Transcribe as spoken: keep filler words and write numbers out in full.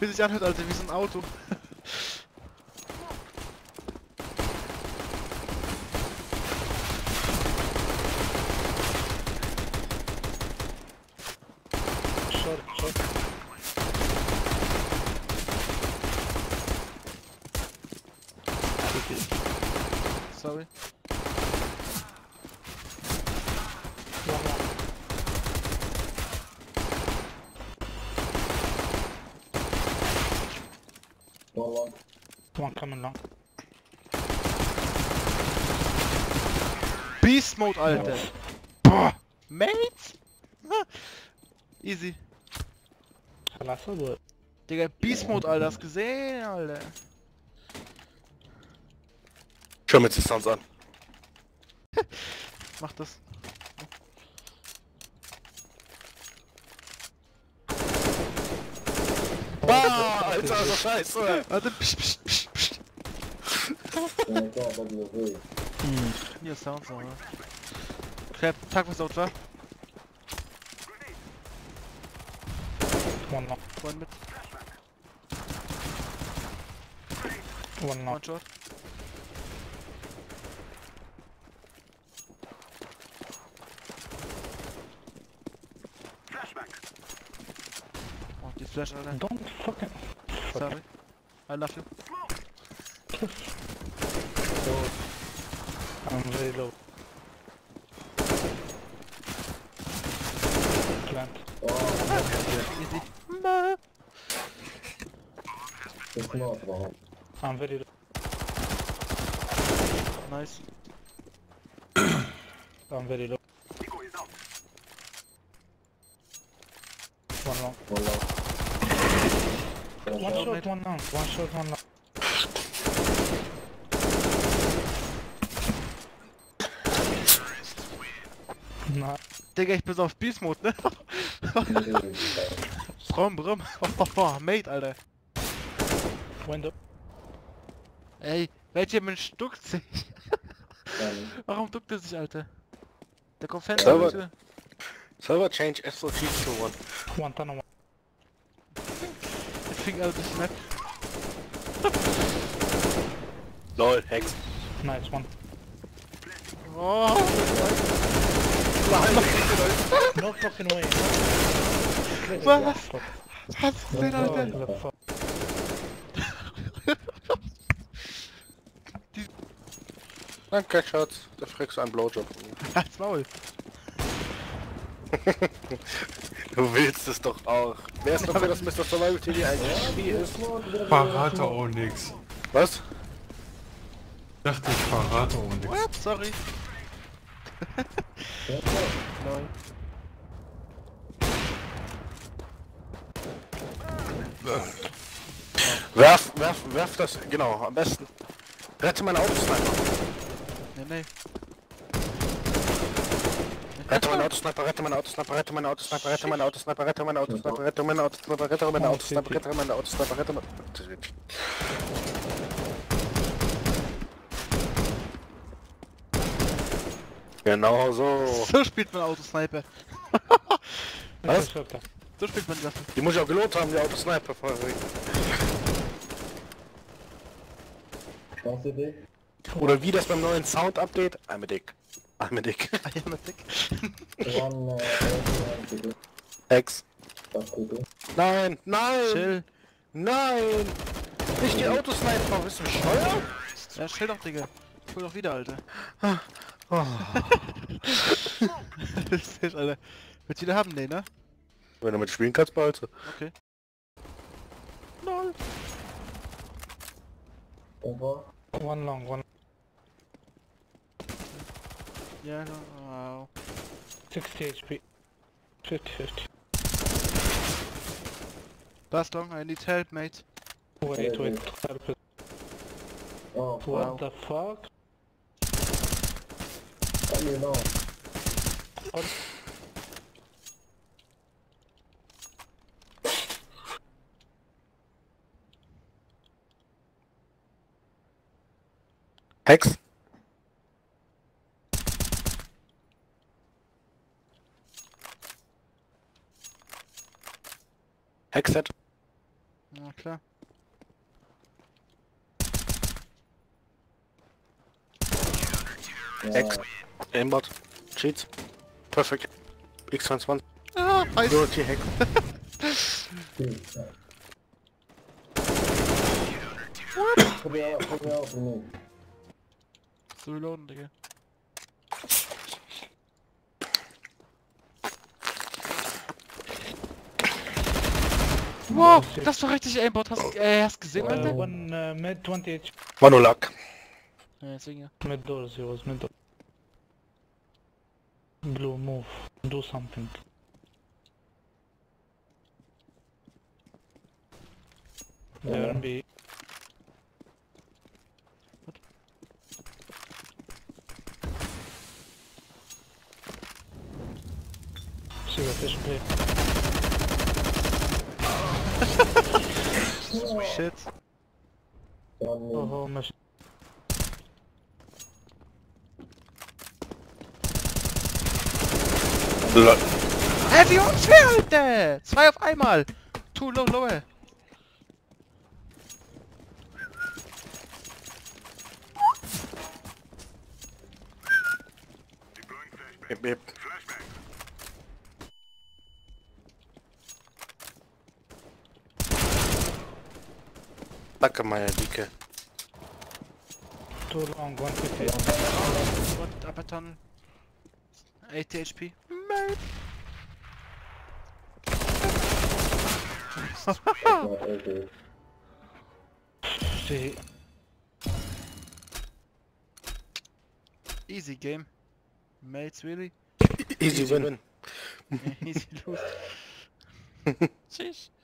Wie sich anhört, Alter, wie so ein Auto. Schade, schade. Okay. Sorry. One coming long. Beast Mode, Alter. Boah, Mates. Easy. Digga, Beast Mode, Alter, hast gesehen, Alter. Schau mir die Sounds an. Mach das. Boah, Alter, das ist scheiße, oder? Warte, psch, psch, psch, psch. Hier Sounds, oder? Crap, Tag was out, wa? One noch. One mit. One noch. One shot. Flash, Alter. Don't fucking... Sorry. I love you. Low. I'm very low. Plant. Oh, easy. It's not wrong. I'm very low. Nice. I'm very low. One long. One long. One shot, one down. One shot, one down. Na, Digga, ich bin so auf Beast Mode, ne? Brumm, brumm. Mate, Alter. Window. Ey, welcher Mensch duckt sich? Warum duckt er sich, Alter? Der kommt Fenster, bitte. Server change S O G to one. One tunnel. Fing out this map. Lol, Hex. Nice one. Oh, no, no fucking way. Was? Hast du gesehen, Alter? Danke, Schatz. Da kriegst du einen Blowjob. Halt's Maul. Du willst es doch auch. Wer ist dafür, dass Mister Survival T V eigentlich Spiel ist? Verrate auch nix. Was? Ich dachte, ich verrate auch nix. What? Sorry. Werf, werf, werf das, genau, am besten. Rette meine Autosniper. Nee, nee. Rette meine Autosniper, rette meine Autosniper, rette meine Autosniper, rette meine Autosniper, rette meine Autosniper, rette meine Autosniper, rette meine Autosniper, rette meine Autosniper, rette meine Autosniper, genau so. So spielt man Autosniper. Was? So spielt man die Waffe. Die muss ich auch gelohnt haben, die Autosniper. Oder wie das beim neuen Sound-Update? Einmal dick. I'm a dick. I am a dick. One, uh, X. Nein, nein! Chill. Nein! Nicht die Autosniper, bist du scheuer? Ja, chill doch, Digga. Ich hol doch wieder, Alter. Oh. Lustig, Alter. Willst du wieder haben, nee, ne? Wenn du mit spielen kannst, behalte. Okay. Lol. Over. One long, one. Yeah, no, wow. sixty H P. fifty fifty. That's long, I need help, mate. Wait, wait, help it. Oh, what wow. The fuck? How do you know? What? Hex? Hexet. Na klar. Ex. Aimbot. Cheats. Perfect. X zweiundzwanzig. Ah, heiß. Dirty Hack. What? Probier auf, probier auf. So reloaden, Digga. Wow, das war richtig Aimbot. Hast, äh, hast gesehen, Alter? Uh, one uh, mid twenty H P. One luck. Ja, deswegen ja. Mid door, zero, mid door. Blue, move. Do something. There and B. What? See what this play. Shit. Oh, my shit. Hey, wie unfair, Alter! Zwei auf einmal! Too low, lower! Bip, bip. Danke, meine Dicke. Too long, one fifty. What, upper tunnel? eighty H P. Mate! See. Easy game. Mates, really? Easy, Easy win. win. Easy lose. Tschüss.